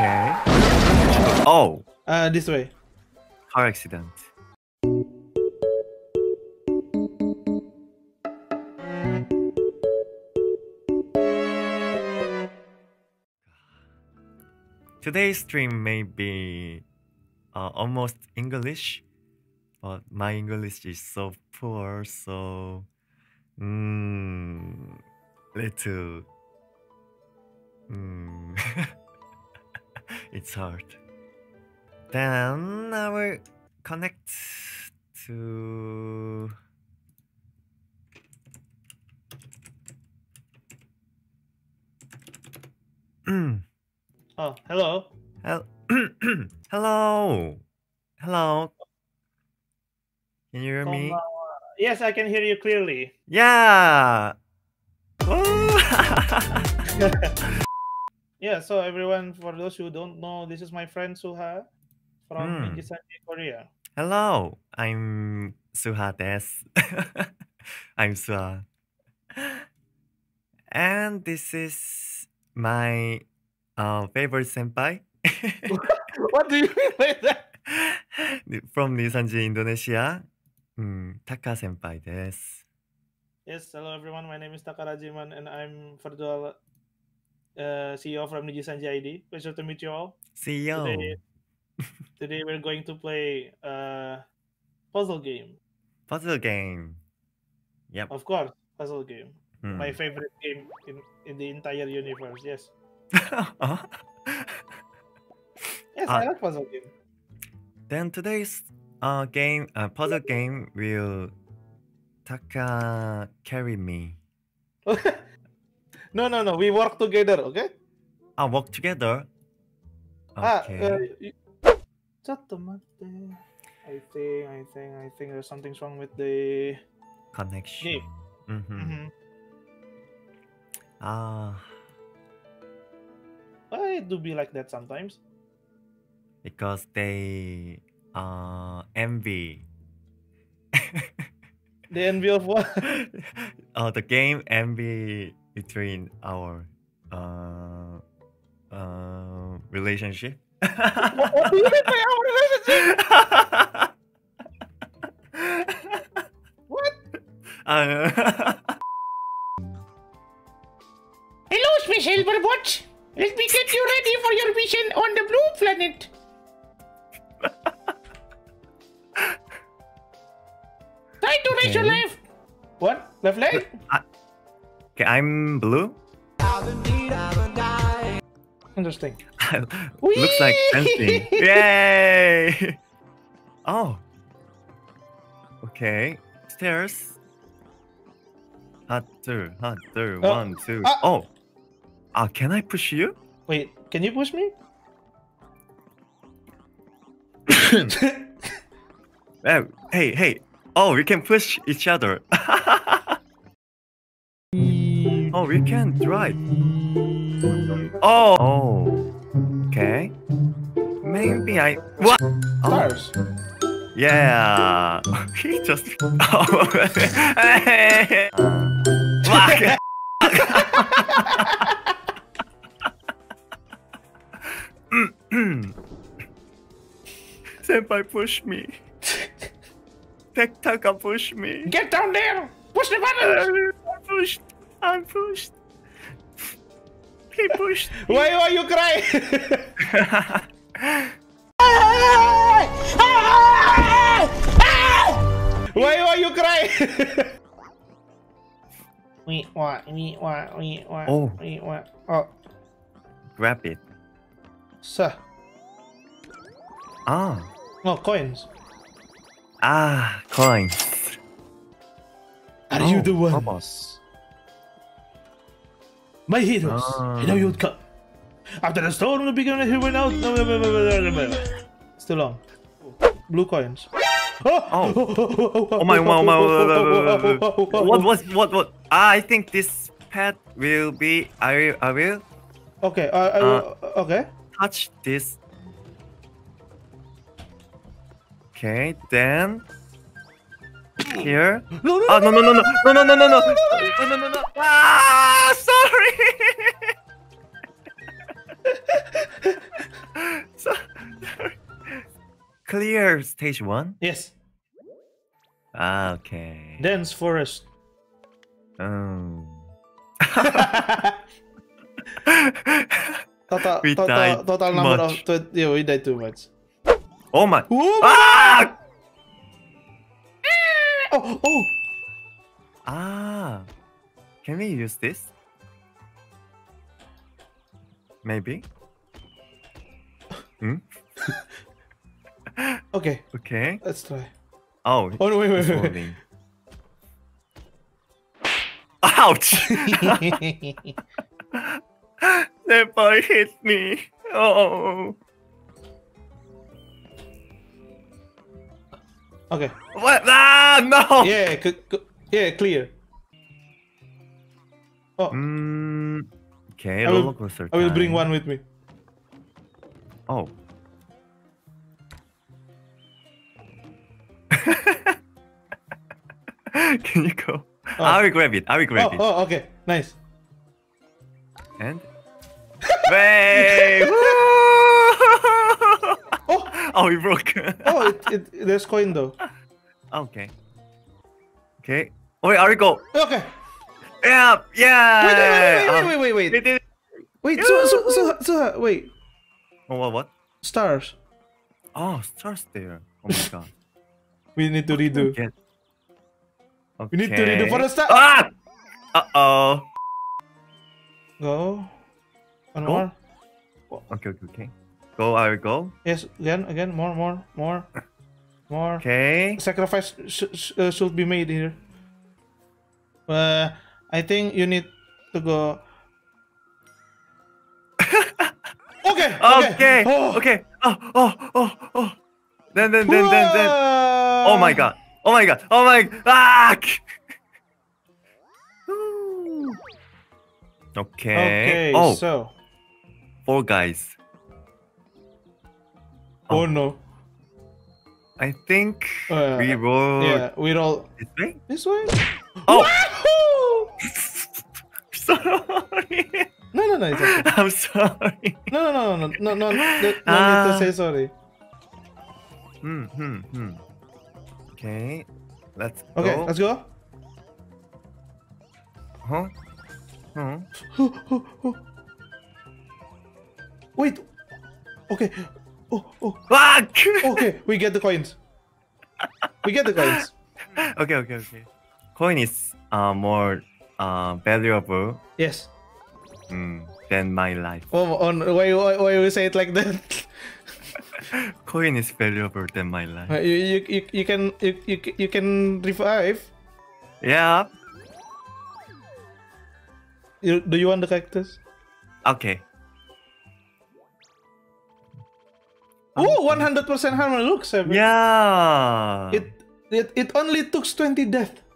Okay. Oh! This way. Car accident. Today's stream may be almost English, but my English is so poor, so little. It's hard. Then I will connect to Oh, hello. Hello. Hello. Can you hear me? Yes, I can hear you clearly. Yeah. Yeah, so everyone, for those who don't know, this is my friend Suha from Nijisanji, Korea. Hello, I'm Suha desu. I'm Suha. And this is my favorite senpai. What do you mean by that? From Nisanji, Indonesia, Taka senpai desu. Yes, hello everyone, my name is Taka Radjiman and I'm virtual CEO from Nijisanji ID. Pleasure to meet you all. CEO. Today we're going to play a puzzle game. Puzzle game. Yep. Of course, puzzle game. My favorite game in the entire universe. Yes. Yes, I like puzzle game. Then today's puzzle game will Taka carry me. No, we work together, okay? Ah, work together? Okay. I think there's something wrong with the connection. I do be like that sometimes. Because they envy. The envy of what? Oh, the game envy between our relationship. What do you mean by our relationship? What? Hello, special robot. Let me get you ready for your mission on the blue planet. Try to raise your life. What? Left leg? Okay, I'm blue. Interesting. Looks like dancing. Yay! Oh. Okay. Stairs. Hot two. 1, 2. Oh. Can I push you? Wait, can you push me? Hey. Oh, we can push each other. Oh, we can drive. Oh. Okay. Maybe I. What? Cars. Oh. Yeah. He just. Oh. Hey. Senpai, push me. Taka, push me. Get down there! Push the button! I'm pushed. He pushed. Why are you crying? Why are you crying? We want. Oh. Grab it. Sir. Ah. No, coins. Ah, coins. Are you the one? Almost. My heroes, hello you would come. After the storm, the beginning he went out. It's too long. Blue coins. Oh my! What? I think this pet will be. I will. Okay. Okay. Touch this. Okay, then here. No! Ah, sorry. clear stage 1? Yes. Ah, okay. Dense forest. Total number of 20. Yeah, we died too much. Oh my. Whoa, ah! Oh, oh. Ah. Can we use this? Maybe. Hmm? Okay. Okay. Let's try. Oh. Oh no, wait. Ouch! That boy hit me. Oh. Okay. What? Ah, no. Yeah. Yeah. Clear. Oh. Okay. I will bring one with me. Oh. Can you go? Oh. I will grab it. I will grab it. Oh, okay. Nice. And? Wait! Oh, it broke. Oh, there's coin though. Okay. Okay. Wait, I will go. Okay. Yeah, yeah. Wait. Wait, so, wait. Oh, what? Stars. Oh, stars there. Oh my god. We need to redo. Okay. We need to redo for the star. Ah! Uh-oh. Go. One more. Okay. Go, I will go. Yes, again, more. Okay. Sacrifice should be made here. I think you need to go. Okay. Oh. Okay. Oh. Then. Oh my god. Ah! Okay. Oh. So. Four guys. Oh no. I think we roll. Yeah, we roll. This way? Oh! Sorry. No, it's okay. I'm sorry. No. No need to say sorry. Okay. Let's go. Okay, let's go. Huh? Wait. Okay. Oh. Fuck! Okay, we get the coins. Okay. Coin is more valuable. Yes. Than my life. Why you say it like that? Coin is valuable than my life. You can revive. Yeah. Do you want the cactus? Okay. Oh, 100% harm looks. Yeah. It only took 20 death.